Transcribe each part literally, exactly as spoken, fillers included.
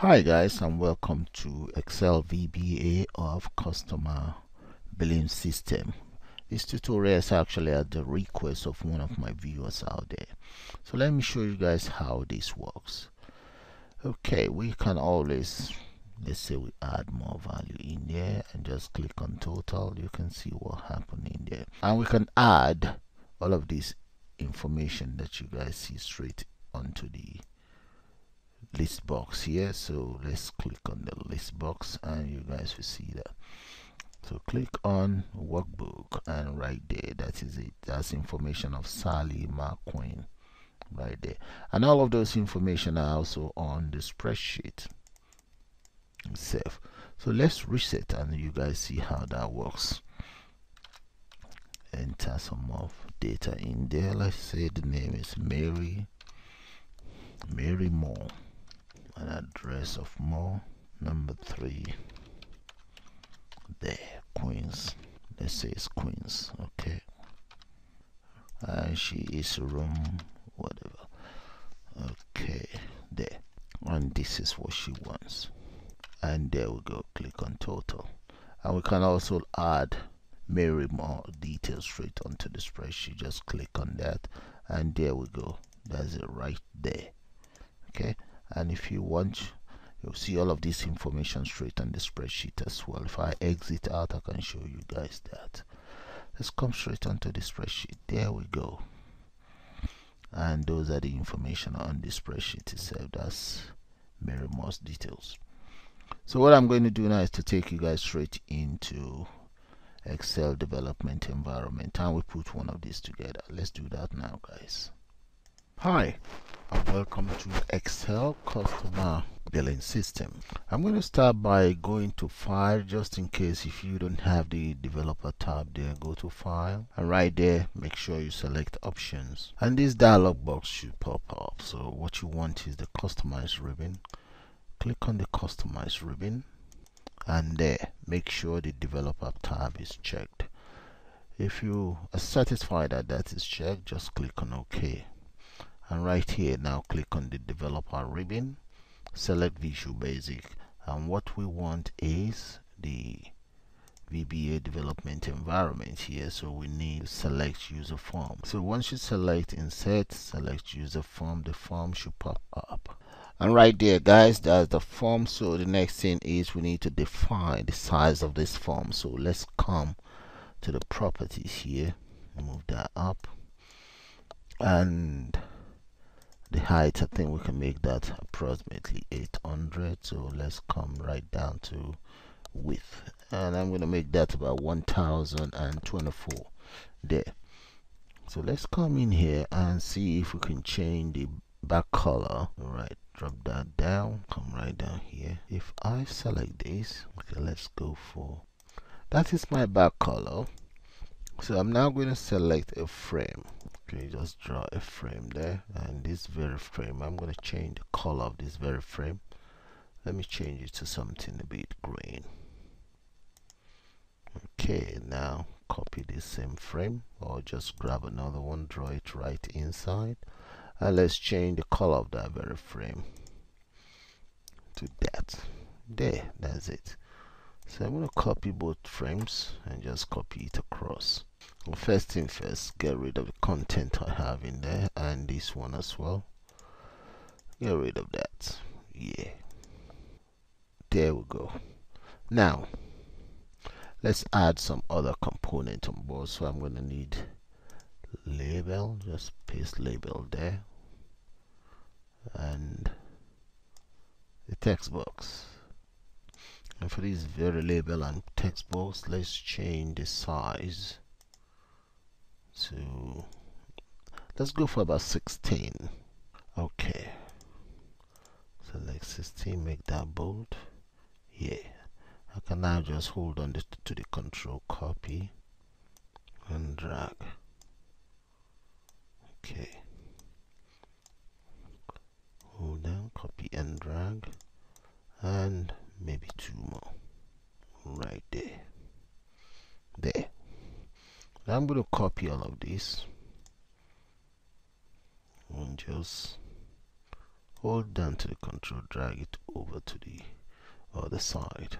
Hi guys, and welcome to Excel V B A of Customer Billing System. This tutorial is actually at the request of one of my viewers out there. So let me show you guys how this works. Okay, we can always, let's say we add more value in there and just click on total. You can see what happened in there. And we can add all of this information that you guys see straight onto the list box here. So let's click on the list box and you guys will see that. So click on workbook and right there, that is it. That's information of Sally McQueen right there, and all of those information are also on the spreadsheet itself. So let's reset and you guys see how that works. Enter some more data in there. Let's say the name is Mary Mary Moore, an address of Moore, number three, there, Queens. Let's say it's Queens, okay. And she is room, whatever, okay, there. And this is what she wants. And there we go, click on total. And we can also add Mary Moore details straight onto the spreadsheet. Just click on that, and there we go. That's it right there. Okay, and if you want, you'll see all of this information straight on the spreadsheet as well. If I exit out, I can show you guys that. Let's come straight onto the spreadsheet. There we go. And those are the information on the spreadsheet itself. That's Mary Moore's details. So what I'm going to do now is to take you guys straight into Excel development environment, and we put one of these together. Let's do that now, guys. Hi, and welcome to Excel Customer Billing System. I'm going to start by going to File, just in case if you don't have the Developer tab there. Go to File, and right there, make sure you select Options. And this dialog box should pop up. So what you want is the Customize ribbon. Click on the Customize ribbon, and there, make sure the Developer tab is checked. If you are satisfied that that is checked, just click on OK. And right here now, click on the Developer ribbon, select Visual Basic, and what we want is the V B A development environment here. So we need to select user form. So once you select insert, select user form, the form should pop up. And right there, guys, that's the form. So the next thing is we need to define the size of this form. So let's come to the properties here, move that up, and the height, I think we can make that approximately eight hundred. So let's come right down to width, and I'm going to make that about one thousand twenty-four there. So let's come in here and see if we can change the back color. All right, drop that down, come right down here. If I select this, okay, let's go for, that is my back color. So I'm now going to select a frame. Okay, just draw a frame there, and this very frame, I'm going to change the color of this very frame. Let me change it to something a bit green. Okay, now copy this same frame, or just grab another one, draw it right inside, and let's change the color of that very frame to that. There, that's it. So I'm going to copy both frames and just copy it across. Well, first thing first, get rid of the content I have in there, and this one as well. Get rid of that. Yeah. There we go. Now, let's add some other component on board. So I'm going to need label. Just paste label there. And the text box. And for this very label and text box, let's change the size. So let's go for about sixteen. Okay, select sixteen, make that bold. Yeah, I can now just hold on to the control, copy and drag. Okay, hold down, copy and drag, and maybe two more right there. There, now I'm going to copy all of this and just hold down to the control, drag it over to the other side.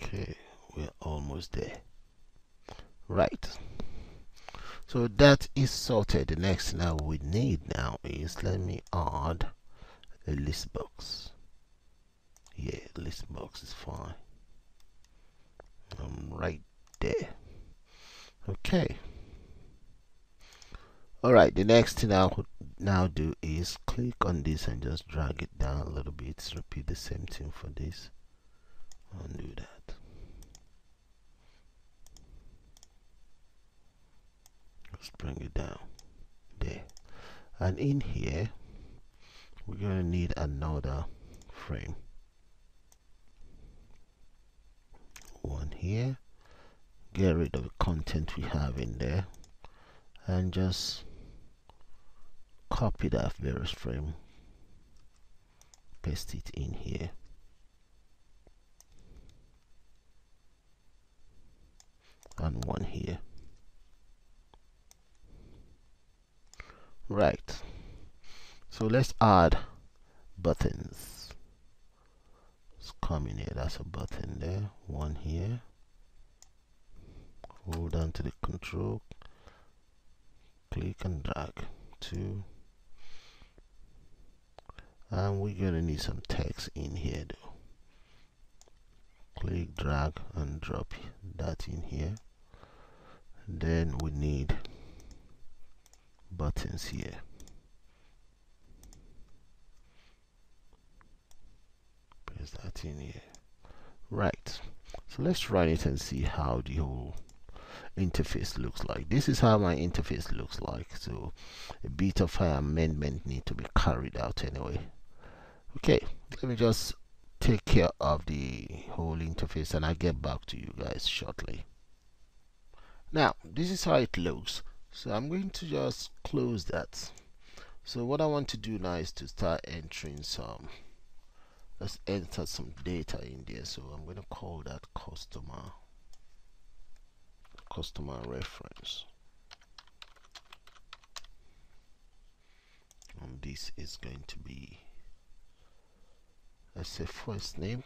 Okay, we're almost there. Right, so that is sorted. The next thing that we need now is, let me add a list box. Yeah, list box is fine. I'm right there. Okay. Alright, the next thing I could now do is click on this and just drag it down a little bit. Repeat the same thing for this. Undo that. Just bring it down. There. And in here, we're going to need another frame. One here. Get rid of the content we have in there. And just copy that various frame, paste it in here. And one here. Right. So let's add buttons. Let's come in here. That's a button there. One here. Hold down to the control. Click and drag. Two. And we're going to need some text in here though. Click, drag and drop that in here. Then we need buttons here. Paste that in here. Right, so let's run it and see how the whole interface looks like. This is how my interface looks like, so a bit of an amendment need to be carried out anyway. Okay, let me just take care of the whole interface and I'll get back to you guys shortly. Now this is how it looks. So I'm going to just close that. So what I want to do now is to start entering some, let's enter some data in there. So I'm going to call that customer customer reference, and this is going to be, let's say, first name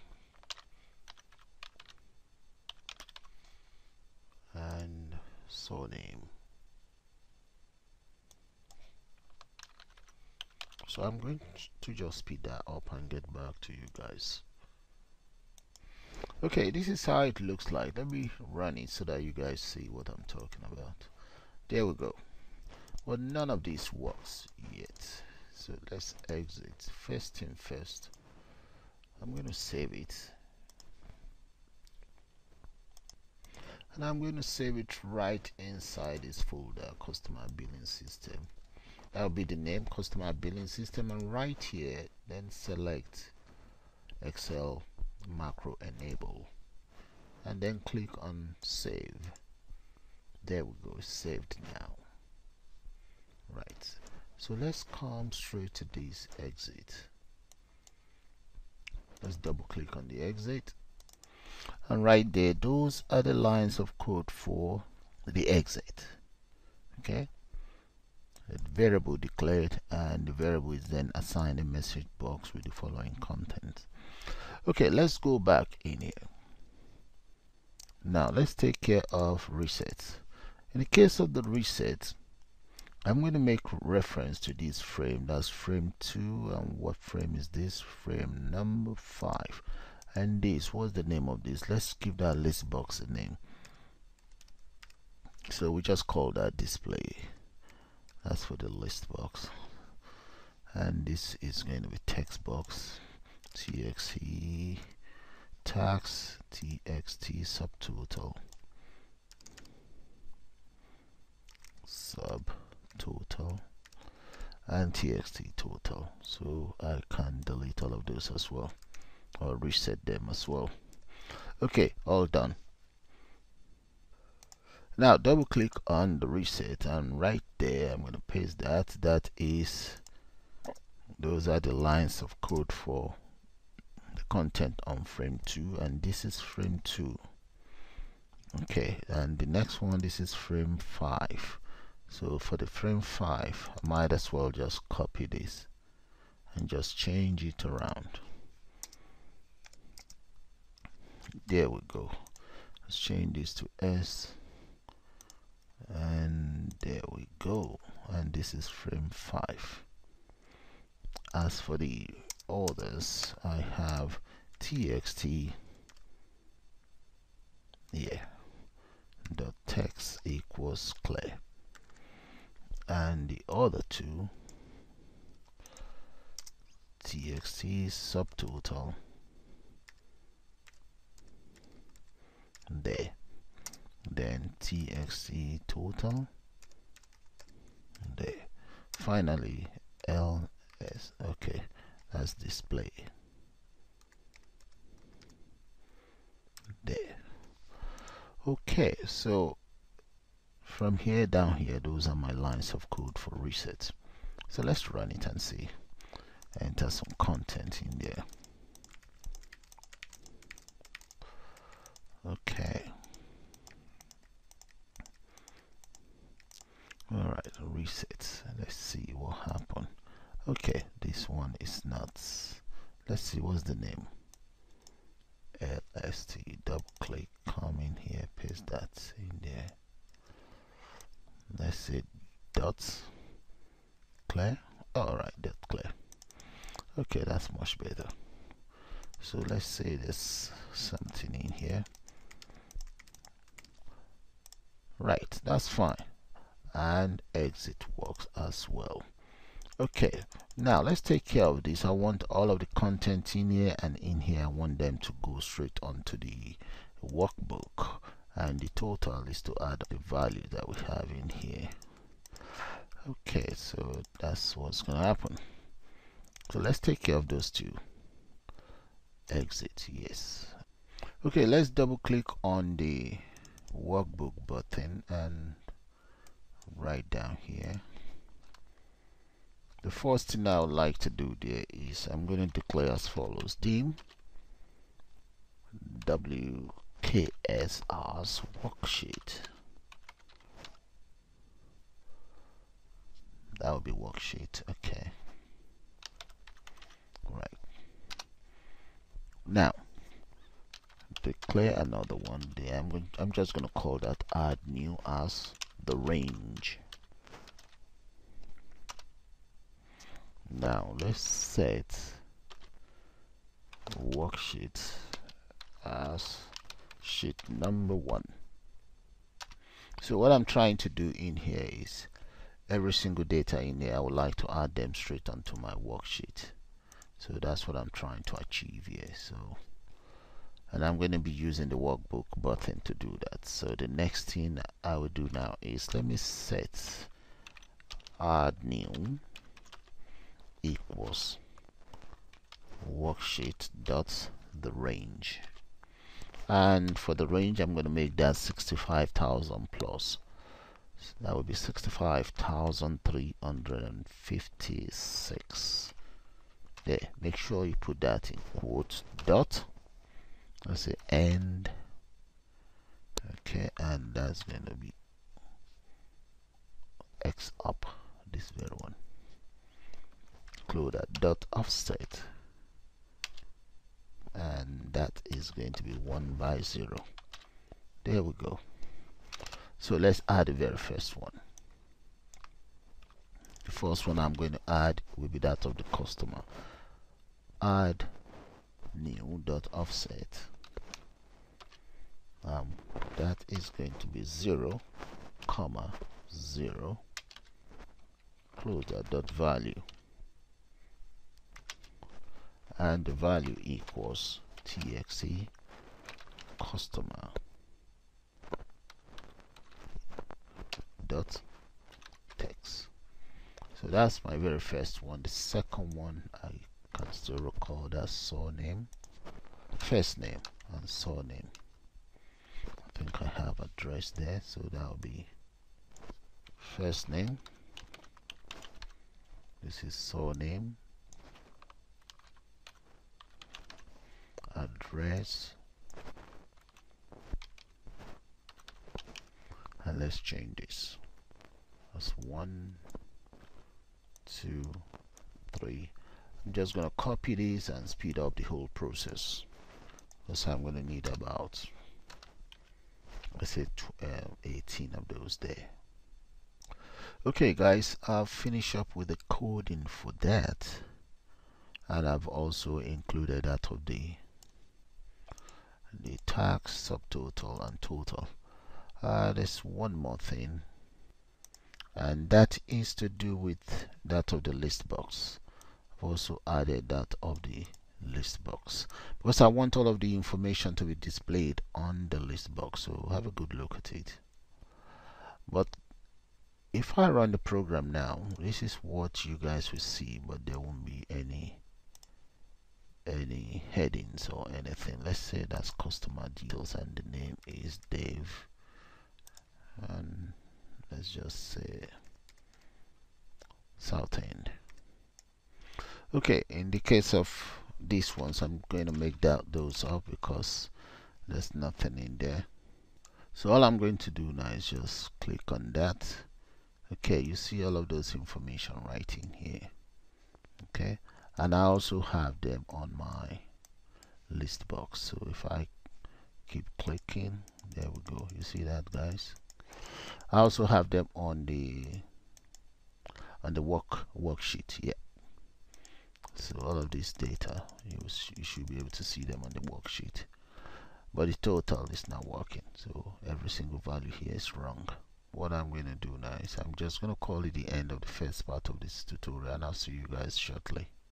and surname. So I'm going to just speed that up and get back to you guys. Okay, this is how it looks like. Let me run it so that you guys see what I'm talking about. There we go. Well, none of this works yet, so let's exit. First thing first, I'm going to save it, and I'm going to save it right inside this folder, Customer Billing System. That will be the name, Customer Billing System, and right here then select Excel macro enable and then click on save. There we go, saved now. Right, so let's come straight to this exit. Let's double click on the exit, and right there, those are the lines of code for the exit. Okay, a variable declared, and the variable is then assigned a message box with the following content. Okay, let's go back in here. Now let's take care of resets. In the case of the reset, I'm going to make reference to this frame. That's frame two, and what frame is this? Frame number five. And this, what's the name of this? Let's give that list box a name. So we just call that display. That's for the list box. And this is going to be text box. T X T tax T X T subtotal subtotal and T X T total. So I can delete all of those as well, or reset them as well. Okay, all done. Now double click on the reset, and right there I'm going to paste that. That is, those are the lines of code for the content on frame two, and this is frame two. Okay, and the next one, this is frame five. So for the frame five, I might as well just copy this and just change it around. There we go. Let's change this to S, and there we go. And this is frame five. As for the others, I have txt, yeah, dot text equals clear, and the other two, txt subtotal, there, then txt total, there, finally ls. Okay, that's display, there. Okay, so from here down here, those are my lines of code for reset. So let's run it and see. Enter some content in there. Okay, all right, reset. Let's see what happened. Okay, this one is nuts. Let's see, what's the name? Lst, double click, come in here, paste that in there. Let's say dots clear. All right, dot clear. Okay, that's much better. So let's say there's something in here. Right, that's fine. And exit works as well. Okay, now let's take care of this. I want all of the content in here and in here. I want them to go straight onto the workbook, and the total is to add the value that we have in here. Okay, so that's what's gonna happen. So let's take care of those two. Exit, yes. Okay, let's double click on the workbook button and right down here. The first thing I would like to do there is I'm going to declare as follows: dim W K S R's worksheet. That would be worksheet. Okay. Right. Now declare another one there. I'm going. I'm just going to call that add new as the range. Now let's set worksheet as sheet number one. So what I'm trying to do in here is every single data in here, I would like to add them straight onto my worksheet. So that's what I'm trying to achieve here. So, and I'm going to be using the workbook button to do that. So the next thing I will do now is let me set add new equals worksheet dot the range, and for the range I'm going to make that sixty-five thousand plus. So that would be sixty-five thousand three hundred fifty-six. There, make sure you put that in quotes, dot, let's say end. Okay, and that's going to be X up, this very one. That dot offset, and that is going to be one by zero. There we go. So let's add the very first one. The first one I'm going to add will be that of the customer. Add new dot offset, um, that is going to be zero comma zero, close that dot value, and the value equals txt customer dot text. So that's my very first one. The second one I can still recall, that surname, first name and surname. I think I have address there, so that'll be first name, this is surname, address, and let's change this. columns, one, two, three. I'm just going to copy this and speed up the whole process, because I'm going to need about, let's say, uh, eighteen of those there. Okay guys, I've finished up with the coding for that, and I've also included that of the the tax, subtotal and total. Uh, there's one more thing, and that is to do with that of the list box. I've also added that of the list box because I want all of the information to be displayed on the list box, so have a good look at it. But if I run the program now, this is what you guys will see, but there won't be any any headings or anything. Let's say that's customer details and the name is Dave, and let's just say South End. Okay, in the case of these ones, I'm going to make that those up because there's nothing in there. So all I'm going to do now is just click on that. Okay, you see all of those information right in here. Okay, and I also have them on my list box. So if I keep clicking, there we go. You see that, guys? I also have them on the on the work worksheet. Yeah. So all of this data, you, sh you should be able to see them on the worksheet. But the total is not working, so every single value here is wrong. What I'm going to do now is I'm just going to call it the end of the first part of this tutorial, and I'll see you guys shortly.